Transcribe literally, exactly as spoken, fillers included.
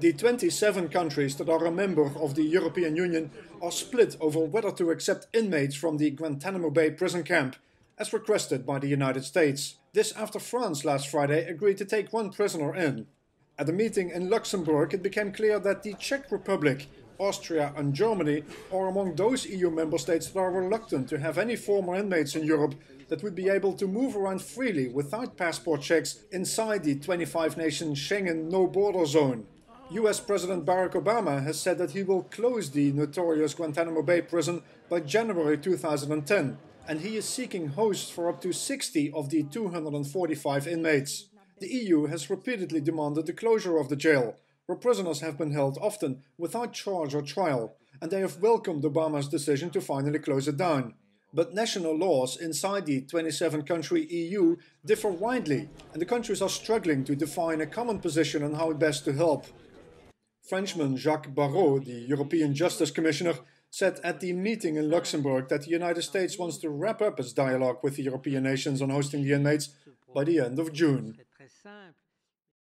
The twenty-seven countries that are a member of the European Union are split over whether to accept inmates from the Guantanamo Bay prison camp, as requested by the United States. This after France last Friday agreed to take one prisoner in. At a meeting in Luxembourg, it became clear that the Czech Republic, Austria and Germany are among those E U member states that are reluctant to have any former inmates in Europe that would be able to move around freely without passport checks inside the twenty-five nation Schengen no-border zone. U S President Barack Obama has said that he will close the notorious Guantanamo Bay prison by January two thousand ten, and he is seeking hosts for up to sixty of the two hundred forty-five inmates. The E U has repeatedly demanded the closure of the jail, where prisoners have been held often without charge or trial, and they have welcomed Obama's decision to finally close it down. But national laws inside the twenty-seven country E U differ widely, and the countries are struggling to define a common position on how best to help. Frenchman Jacques Barrot, the European Justice Commissioner, said at the meeting in Luxembourg that the United States wants to wrap up its dialogue with the European nations on hosting the inmates by the end of June.